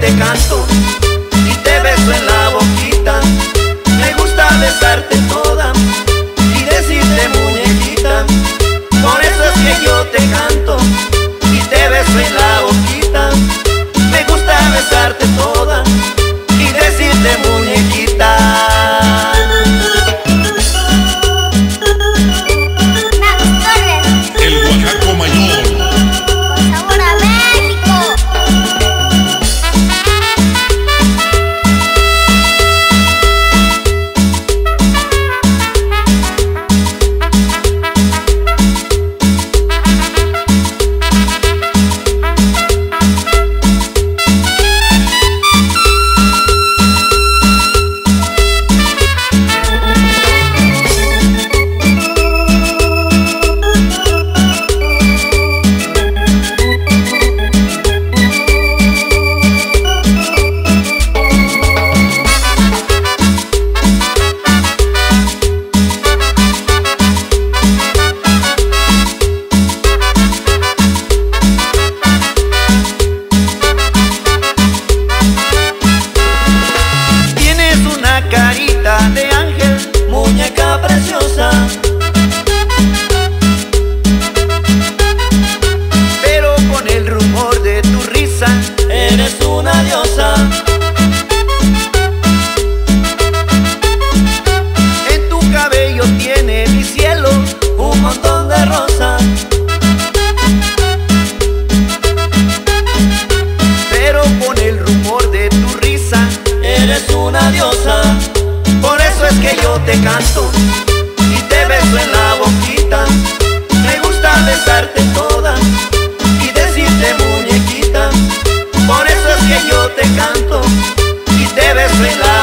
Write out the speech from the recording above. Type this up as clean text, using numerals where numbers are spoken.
Te canto y te beso en la